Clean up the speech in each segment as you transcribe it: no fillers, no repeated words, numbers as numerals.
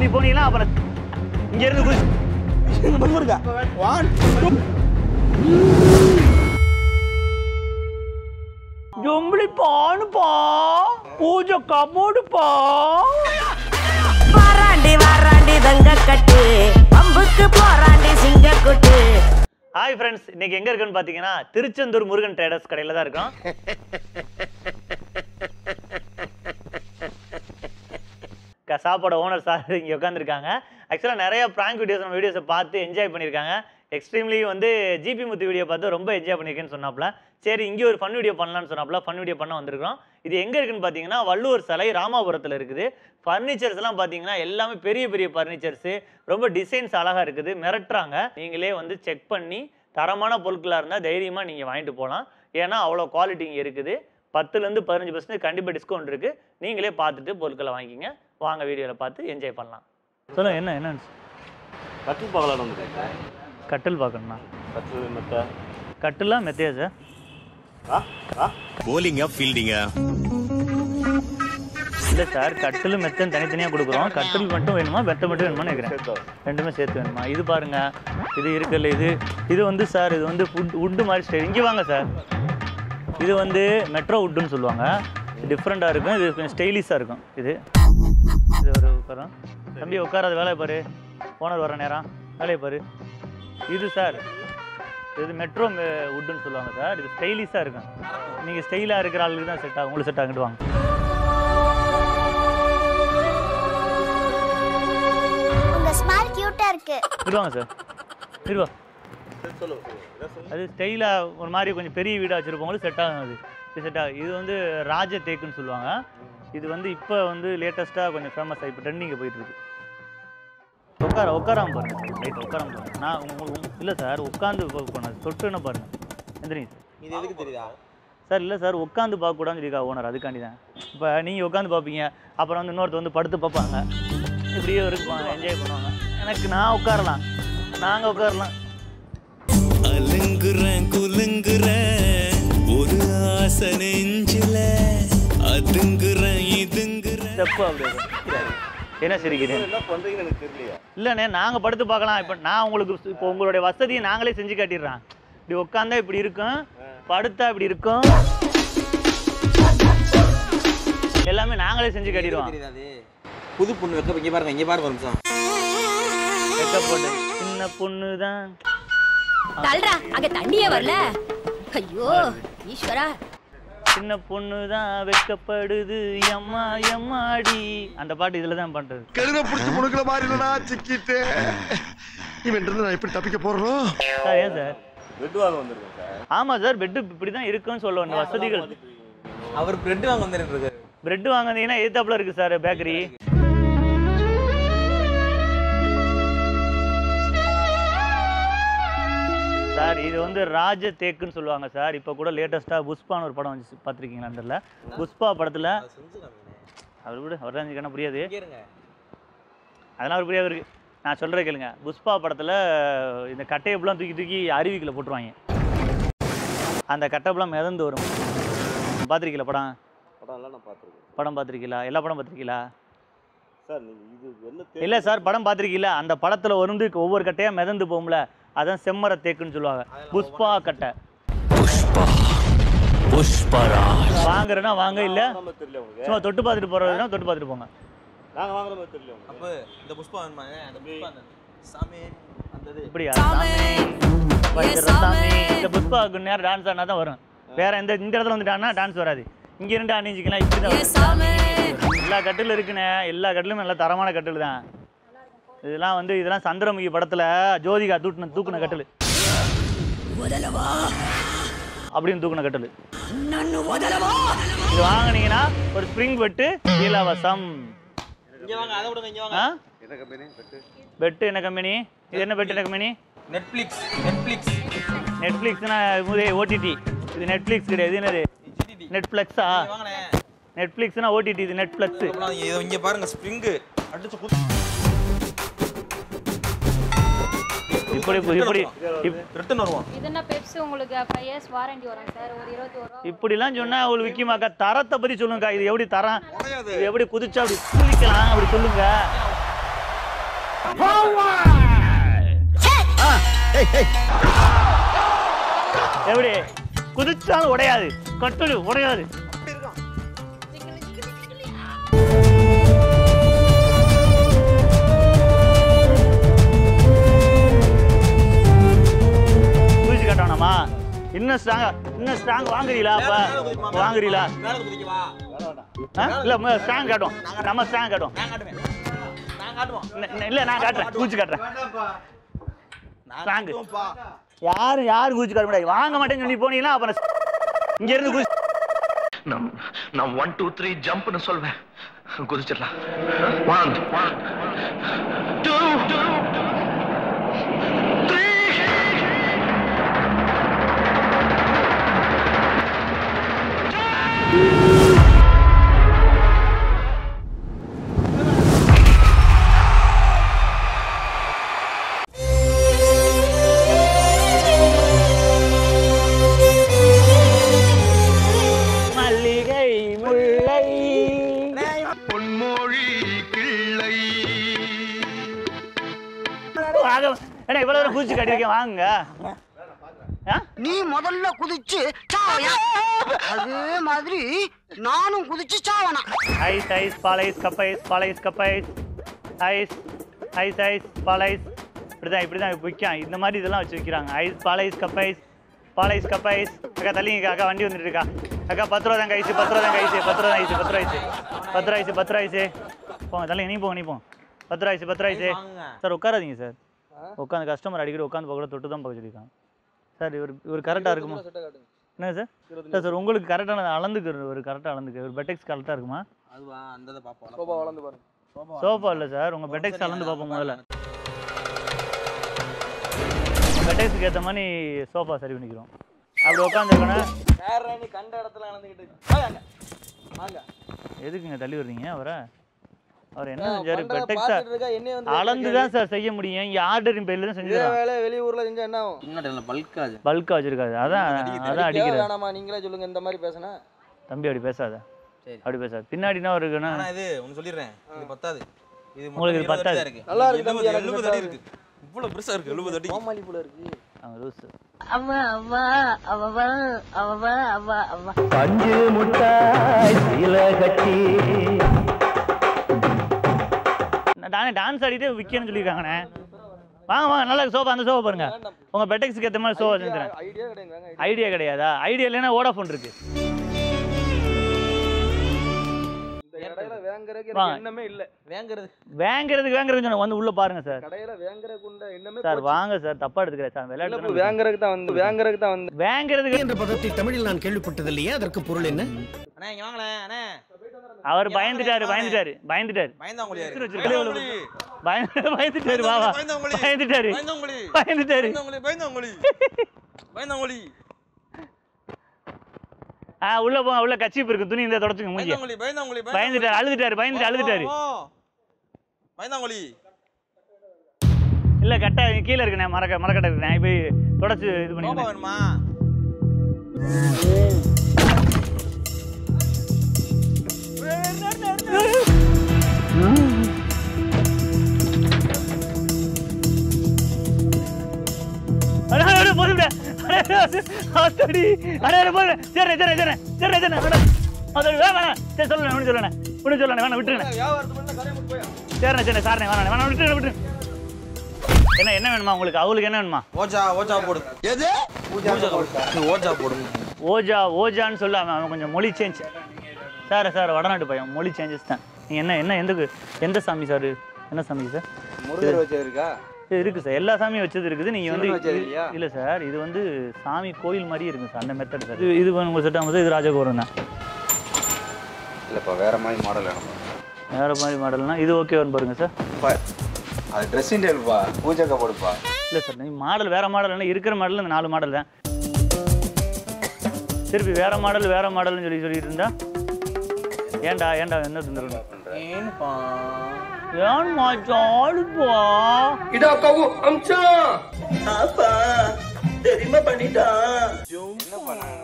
நீ போனீங்களா அப்புறம் இங்க இருந்து குதிச்சு பம்பு இருக்கா 1 2 ஜம்பளி பானு பா பூஜை கமோடு பா வாராண்டி வாராண்டி தங்க கட்டு பம்புக்கு போராண்டி சிங்க குட்டு Hi friends, இன்னைக்கு எங்க இருக்கோன்னு பாத்தீங்கன்னா திருச்செந்தூர் முருகன் ட்ரேடர்ஸ் கடையில தான் இருக்கோம். சாப்பாடு ஓனர் சார் இங்கே உட்காந்துருக்காங்க. ஆக்சுவலாக நிறைய பிராங்க் வீடியோஸ் நம்ம வீடியோஸை பார்த்து என்ஜாய் பண்ணியிருக்காங்க. எக்ஸ்ட்ரீம்லி வந்து ஜிபி முத்து வீடியோ பார்த்து ரொம்ப என்ஜாய் பண்ணியிருக்கேன்னு சொன்னாப்புல, சரி இங்கே ஒரு ஃபன் வீடியோ பண்ணலான்னு சொன்னாப்புல ஃபன் வீடியோ பண்ண வந்திருக்கிறோம். இது எங்கே இருக்குன்னு பார்த்தீங்கன்னா வள்ளுவர் சிலை ராமாபுரத்தில் இருக்குது. ஃபர்னிச்சர்ஸ்லாம் பார்த்தீங்கன்னா எல்லாமே பெரிய பெரிய ஃபர்னிச்சர்ஸு, ரொம்ப டிசைன்ஸ் அழகாக இருக்குது, மிரட்டுறாங்க. நீங்களே வந்து செக் பண்ணி தரமான பொருட்களாக இருந்தால் தைரியமாக நீங்கள் வாங்கிட்டு போகலாம். ஏன்னா அவ்வளோ குவாலிட்டி இங்கே இருக்குது. 10-15% கண்டிப்பாக டிஸ்கவுண்ட் இருக்குது. நீங்களே பார்த்துட்டு பொருட்களை வாங்கிக்கிங்க. வாங்க வீடியோவில் பார்த்து என்ஜாய் பண்ணலாம். சொல்லுங்கள் என்ன என்ன கட்டில் பார்க்கலாம் வந்து கட்டில் பார்க்கணும்ண்ணா கட்டில் மெத்த கட்டிலாம் மெத்தையா சார் போலிங்கா ஃபீல்டிங்கா இல்லை சார், கட்டில் மெத்தன் தனித்தனியாக கொடுக்குறோம். கட்டில் மட்டும் வேணுமா மெத்த மட்டும் வேணுமான்னு கேட்குறேன். ரெண்டுமே சேர்த்து வேணுமா? இது பாருங்கள், இது இருக்குல்ல, இது இது வந்து சார் இது வந்து உட்டு மாதிரி இங்கே வாங்க சார். இது வந்து மெட்ரோ உட்டுன்னு சொல்லுவாங்க, டிஃப்ரெண்ட்டாக இருக்கும். இது கொஞ்சம் ஸ்டைலிஷாக இருக்கும். இது இது ஒரு உட்காரம் தம்பி உட்காராத வேலையை பாரு, ஓனர் வர நேரம் வேலையை பாரு. இது சார் இது மெட்ரோ உட்டுன்னு சொல்லுவாங்க சார். இது ஸ்டைலிஷாக இருக்கும். நீங்கள் ஸ்டைலாக இருக்கிற ஆளுக்கு தான் செட் ஆகும். உங்களுக்கு செட் ஆகிட்டு வாங்க. உங்கள் ஸ்மைல் கியூட்டாக இருக்குது. இருவாங்க சார் இருவா. அது ஸ்டைலாக ஒரு மாதிரி கொஞ்சம் பெரிய வீடாக வச்சுருப்பவங்களுக்கு செட் ஆகும். அது செட் ஆகும். இது வந்து ராஜ தேக்குன்னு சொல்லுவாங்க. இது வந்து இப்போ வந்து லேட்டஸ்ட்டாக கொஞ்சம் ஃபேமஸ் ஆகி இப்போ ட்ரெண்டிங்கை போயிட்டுருக்கு. உட்காராம பாருங்கள், ரைட் உட்காராம பாருங்கள். நான் உங்களுக்கு இல்லை சார் உட்காந்து போனேன் தொட்டு என்ன பாருங்கள் எந்திரிங்க சார். எதுக்கு தெரியுதா சார்? இல்லை சார் உட்காந்து பார்க்கக்கூடாதுன்னு சொல்லியிருக்கா ஓனர், அதுக்காண்டி தான். இப்போ நீங்கள் உட்காந்து பார்ப்பீங்க, அப்புறம் வந்து இன்னொருத்த வந்து படுத்து பார்ப்பாங்க. இப்படியே இருப்பாங்க, என்ஜாய் பண்ணுவாங்க. எனக்கு நான் உட்காரலாம், நாங்கள் உட்காரலாம். அலுங்குறேன் குலுங்குறேன் ஒரு ஆசை நெஞ்சில அதுங்குறேன் இதுங்குறேன் தப்பு அப்படியே என்ன சிரிக்கிறேன் இல்லைண்ணே. நாங்கள் படுத்து பார்க்கலாம். இப்போ நான் உங்களுக்கு இப்போ உங்களுடைய வசதியை நாங்களே செஞ்சு காட்டிடுறேன். இப்படி உட்காந்தா இப்படி இருக்கும், படுத்தா இப்படி இருக்கும், எல்லாமே நாங்களே செஞ்சு காட்டிடுவோம். புது பொண்ணு வைக்க இங்கே பாருங்க, இங்கே பாருங்க வரும்சா வைக்க பொண்ணு சின்ன பொண்ணு தான் அங்கே தண்ணியே வரல. ஐயோ ஈஸ்வரா, சின்ன பொண்ணு தான் வெக்கப்படுது எம்மா எம்மாடி. அந்த பாட்டு இதில் தான் பண்ணுறது. கெடுத பிடிச்சி முழுக்கிற மாதிரி இல்லைனா சிக்கிட்டு இவன்ட்டு நான் எப்படி தப்பிக்க போகிறோம் சார்? ஏன் சார் பெட்டு வாங்க வந்துருக்கோம் சார்? ஆமாம் சார், பெட்டு இப்படி தான் இருக்குன்னு சொல்லுவோம். இந்த வசதிகள் அவர் பிரெட்டு வாங்க வந்துருக்கு. பிரெட்டு வாங்க வந்தீங்கன்னா ஏத்தாப்புல இருக்குது சார் பேக்கரி. சார் இது வந்து ராஜ தேக்குன்னு சொல்லுவாங்க சார். இப்போ கூட லேட்டஸ்ட்டாக புஷ்பான்னு ஒரு படம் வந்து பார்த்துருக்கீங்களா? தெரியல. புஷ்பா படத்தில் அவர் கூட அவர் தான் செஞ்சுக்கணும் புரியாது. அதெல்லாம் ஒரு புரியாது இருக்குது. நான் சொல்கிற கேளுங்க. புஷ்பா படத்தில் இந்த கட்டையப்பெல்லாம் தூக்கி தூக்கி அருவிக்குள்ளே போட்டுருவாங்க. அந்த கட்டைப்பெல்லாம் மிதந்து வரும். பார்த்துருக்கீங்களா படம்? படம் பார்த்துருக்கீங்களா? எல்லா படம் பார்த்துருக்கீங்களா சார்? இல்லை சார் படம் பார்த்துருக்கீங்களா? அந்த படத்தில் வந்து ஒவ்வொரு கட்டையாக மிதந்து போகும்ல, அதான் செம்மர தேக்குன்னு சொல்லுவாங்க. புஷ்பா கட்டை வாங்குறேன்னா வாங்க, இல்ல சும்மா தொட்டு பார்த்துட்டு போறதுன்னா தொட்டு பார்த்துட்டு போங்க. இந்த புஷ்பாவுக்கு நேரம் டான்ஸ் ஆனா தான் வரும். வேற எந்த இந்த இடத்துல வந்துட்டாங்கன்னா டான்ஸ் வராது. இங்க இருந்து அணிஞ்சிக்கலாம். இப்படிதான் எல்லா கட்டிலும் இருக்குண்ணே. எல்லா கட்டிலும் நல்லா தரமான கட்டில் தான் இதெல்லாம். வந்து இதெல்லாம் சந்திரமுகி படத்துல ஜோதிகா தூக்குன கட்டல் அப்படின்னு தூக்குன கட்டல். இது வாங்கினீங்கன்னா ஒரு ஸ்ப்ரிங் பெட்டு இலவசம். பெட்டு என்ன கம்பெனி? இது என்ன பெட்டு? என்ன கம்பெனி? நெட்ஃபிளிக்ஸ். நெட்ஃபிளிக்ஸ்னா ஓடிடி. இது நெட்ஃபிளிக்ஸ் கிடையாது. என்னது நெட்ஃபிளிக்ஸா? நெட்ஃபிளிக்ஸ்னா ஓடிடி. இது நெட்ஃபிளிக்ஸ். இங்க பாருங்க ஸ்ப்ரிங் அடிச்சு குத்து. இப்படிலாம் சொன்னா அவளுக்கு விக்கிமாக்கா. தரத்தை பத்தி சொல்லுங்கக்கா. இது எப்படி தரம், எப்படி குதிச்சா அப்படி குளிக்கலாம் அப்படி சொல்லுங்க. எவ்வளே குதிச்சாலும் உடையாது கட்டுலு உடையாது குதிச்சு கட்டணுமா இன்னும் ஸ்ட்ராங்கா இன்னும் ஸ்ட்ராங் வாங்குறீங்களா அப்ப வாங்குறீங்களா இல்ல ஸ்ட்ராங் காட்டும் நம்ம ஸ்ட்ராங் காட்டும் இல்ல நான் காட்டுறேன் குதிச்சு காட்டுறேன் யாரு யாரு குதிச்சு காட்ட முடியாது வாங்க மாட்டேன்னு சொல்லி போனீங்கன்னா அப்புறம் இங்க இருந்து குதி நான் 1 2 3 ஜம்ப்னு சொல்வேன் குதிச்சிடலாம் 1 2 3 வாங்க நீ முதல்ல குதிச்சு சாவயா அது மாதிரி நானும் குதிச்சு சாவனா ஐஸ் ஐஸ் பாலைஸ் கப்பைஸ் பாலைஸ் கப்பைஸ் ஐஸ் ஐஸ் ஐஸ் பாலைஸ் இப்படிதான் விற்கான் இந்த மாதிரி இதெல்லாம் வச்சு விற்கிறாங்க ஐஸ் பாலைஸ் கப்பைஸ் பாலைஸ் கப்பைஸ் அக்கா தள்ளிங்க அக்கா வண்டி வந்துட்டு இருக்கா அக்கா 10 ரூபா தாங்க ஐஸு 10 ரூபா தாங்க ஐஸு 10 ரூபா ஐஸு போங்க தள்ளி நீ போங்க நீ போங்க 10 ரூபா ஐஸு சார் உட்காராதீங்க சார் உட்காந்து கஸ்டமர் அடிக்கடி உட்காந்து பக்கத்தில் தொட்டு தான் பார்க்க சொல்லியிருக்காங்க சார் இவர் இவர் கரெக்டாக இருக்குமா என்ன சார் சார் சார் உங்களுக்கு கரெக்டான அளந்துக்கு ஒரு கரெக்டாக அளந்துக்கு ஒரு பெட்டெக்ஸ் கரெக்டாக இருக்குமா அதுவா அந்த சோஃபா அளந்து பாருங்க சோஃபா இல்லை சார் உங்கள் பெட்டெக்ஸ் அளந்து பார்ப்போம் முதல்ல பெட்டெக்ஸுக்கு ஏற்ற மாதிரி சோஃபா சரி பண்ணிக்கிறோம் அப்படி உட்காந்துருக்கணும் கண்ட இடத்துல அளந்துக்கிட்டு எதுக்குங்க தள்ளி வர்றீங்க அவரை அவர் என்ன செஞ்சாரு பெட்டெக்ஸ் அளந்து தான் சார் செய்ய முடியும் இங்க ஆர்டரின் பேர்ல தான் செஞ்சிருக்காங்க வேளை வெளி ஊர்ல செஞ்சா என்ன ஆகும் இன்னடல பல்கா வச்சிருக்காது அதான் அதான் அடிக்குது வேணாமா நீங்களே சொல்லுங்க இந்த மாதிரி பேசனா தம்பி அப்படி பேசாத சரி அப்படி பேசாத பின்னாடினா இருக்குனா நான் இது உங்களுக்கு சொல்லிறேன் இது பத்தாது இது உங்களுக்கு இது பத்தாது நல்லா இருக்கு தம்பி 70 அடி இருக்கு இவ்வளவு பிரஷா இருக்கு 70 அடி கோமாளி போல இருக்கு அவங்க ரோஸ் அம்மா அம்மா அவவா அவவா அவவா பஞ்சு முட்டை சீல கட்டி தானே டான்ஸ் ஆடிட்டு விற்கணும்னு சொல்லியிருக்காங்கண்ணே வாங்க வாங்க நல்லா சோஃபா அந்த சோஃபா பாருங்க உங்கள் பெட்டெக்ஸுக்கு ஏற்ற மாதிரி சோஃபா செஞ்சுறேன் ஐடியா கிடையாதா ஐடியா இல்லைன்னா ஓடாஃபோன் இருக்கு வேங்கிறதுக்கு வேங்கிறதுன்னு வந்து உள்ள பாருங்க சார் சார் வாங்க சார் தப்பா எடுத்துக்கிறேன் சார் விளையாட்டு வேங்கிறதுக்கு தான் வந்து வேங்கிறதுக்கு தான் வந்து வேங்கிறதுக்கு என்ற பதத்தை தமிழில் நான் கேள்விப்பட்டது இல்லையா அதற்கு பொருள் என்ன அண்ணா இங்க வாங்களே அண்ணா அவர் பயந்துட்டாரு பயந்துட்டாரு உள்ள போங்க உள்ள கட்சிப்பு இருக்கு துணி இந்த தொடச்சுங்க மூஞ்சி பயந்துட்டாரு அழுதுட்டாரு இல்ல கட்ட கீழே இருக்கு மரக்கட்டை இருக்கு நான் போய் தொடச்சு இது பண்ணி என்ன வேணுமா உங்களுக்கு அவளுக்கு என்ன வேணுமா ஓஜா ஓஜான்னு சொல்லாம கொஞ்சம் மொழி சேஞ்ச் சார் சார் வடநாட்டு பையன் மொழி சேஞ்சஸ் தான் நீங்கள் என்ன என்ன எந்த எந்த சாமி சார் என்ன சாமி சார் முருகர் வச்சது இருக்கா இது இருக்குது சார் எல்லா சாமியும் வச்சது இருக்குது நீங்கள் வந்து இல்லை சார் இது வந்து சாமி கோயில் மாதிரி இருக்குது சார் அந்த மெத்தட் சார் இது உங்கள் செட் ஆகும் சார் இது ராஜகோரம் தான் இல்லைப்பா வேறு மாதிரி மாடல் வேணும் வேறு மாதிரி மாடல்னா இது ஓகே வரும் பாருங்கள் சார் அது ட்ரெஸ்ஸிங் டேபிள்ப்பா பூஜை கப்படுப்பா இல்லை சார் நீங்கள் மாடல் வேறு மாடல் இல்லை இருக்கிற மாடல் இந்த 4 மாடல் தான் திருப்பி வேறு மாடல்னு சொல்லிட்டு இருந்தா ஏண்டா ஏண்டா என்ன தந்துறோம் ஏன்பா ஏன் மாச்சாலுப்பா இதோ கவு அம்சா அப்பா தெரியுமா பண்ணிடா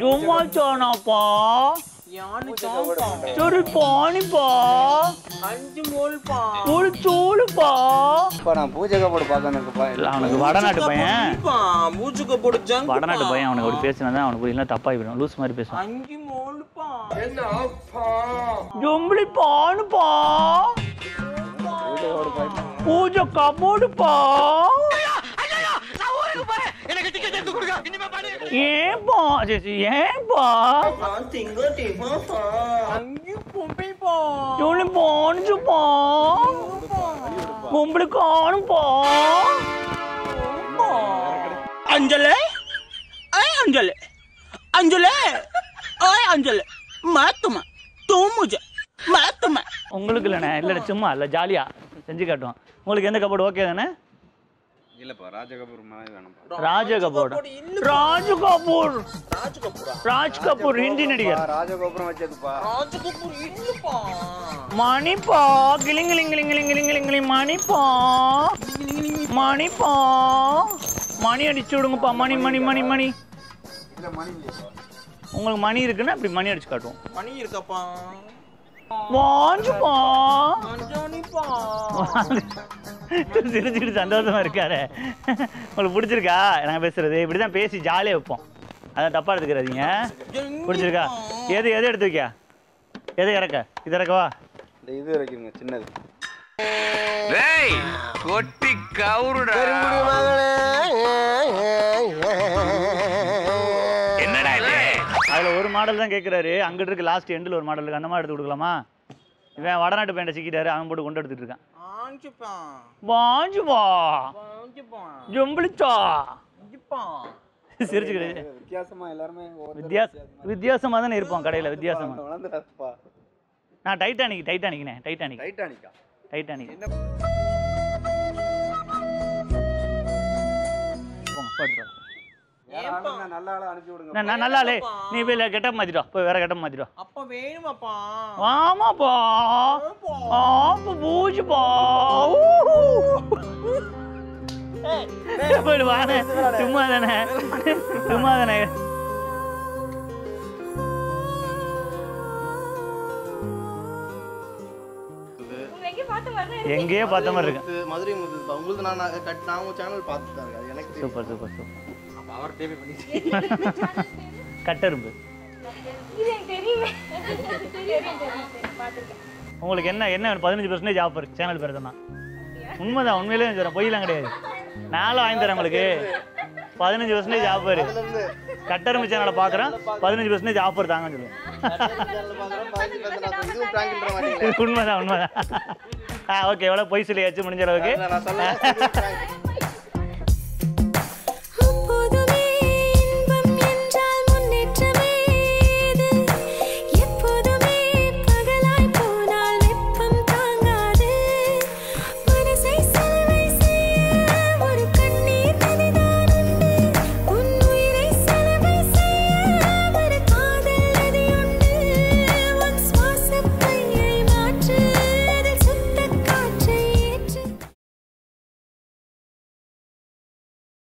ஜும்மா சானாப்பா யானு சாப்பா சரி பாணிப்பா 5 மோல்பா ஒரு சோலுப்பா அவனுக்கு வடநாட்டு பையன் மூச்சுக்கு பிடிச்சான். வடநாட்டு பையன் அவனுக்கு அப்படி பேசினதான் அவனுக்கு இல்லைன்னா தப்பா போயிடும். லூஸ் மாதிரி பேசுவான். பூஜை கபோடுப்பா உங்களுக்கு இல்லண்ணே, இல்ல சும்மா இல்ல ஜாலியா செஞ்சு காட்டுவோம். உங்களுக்கு எந்த கபோர்டு ஓகே தானே? இல்லப்பா ராஜகபூர். ராஜ் கபூர் ஹிந்தி நடிகர். ராஜகபூரம் வச்சதுப்பா. ராஜகபூர் இல்லப்பா. மணிப்பா கிளிங் கிளிங் கிளிங் கிளிங் கிளிங் கிளிங் மணிப்பா மணி அடிச்சு விடுங்கப்பா. மணி மணி மணி மணி இல்ல மணி இல்லப்பா. உங்களுக்கு மணி இருக்குன்னா இப்படி மணி அடிச்சு காட்டுவோம். மணி இருக்கப்பா. வாஞ்சுப்பா வாஞ்சானிப்பா. சிரிச்சிட்டு சந்தோஷமா இருக்காரு. உங்களுக்கு பிடிச்சிருக்கா நாங்கள் பேசுறது? இப்படிதான் பேசி ஜாலியாக வைப்போம், அதான் தப்பா எடுத்துக்கிறாதீங்க. பிடிச்சிருக்கா? எது எது எடுத்து வைக்க? எது இறக்க? இது இறக்கவா? இது இறக்கிங்க சின்னது. கொட்டி கவுருடா என்னடா இது? அதுல ஒரு மாடல் தான் கேட்கிறாரு. அங்கிட்டு இருக்கு லாஸ்ட் எண்டில் ஒரு மாடல் இருக்கு. அந்த மாதிரி எடுத்து கொடுக்கலாமா? இவன் வடநாட்டு பேண்டை சிக்கிட்டாரு, அவன் போட்டு கொண்டு எடுத்துட்டு இருக்கான். வித்தியாசமா தானே இருப்போம் கடையில. வித்தியாசமா நான் டைட்டானிக் டைட்டானிக் நல்லாலே. நீ போய் கெட்டப் மாத்திட்டா, போய் வேற கெட்டப் மாத்திட்டா. அப்ப வேணுமாப்பா? ஆமாப்பா. ஆமா பூஜைப்பா. சும்மா தானே சும்மா தானே. எங்கேயே பார்த்த மாதிரி இருக்கு. மதுரை உங்களுக்கு நான் சேனல் பார்த்துட்டேன். எனக்கு சூப்பர் சூப்பர் சூப்பர். கட்டரும்பு உங்களுக்கு என்ன என்ன 15% ஆஃபர் சேனல் பேர் தான். உண்மைதான், உண்மையிலே தரேன், பொய்யெல்லாம் கிடையாது. நானும் வாங்கி தரேன் உங்களுக்கு 15% ஆஃபர். கட்டரும்பு சேனலை பார்க்குறேன் 15% ஆஃபர் தாங்கன்னு சொல்லுவேன். உண்மைதான் உண்மைதான். ஓகே, எவ்வளோ பொய் சொல்லியாச்சு முடிஞ்ச அளவுக்கு.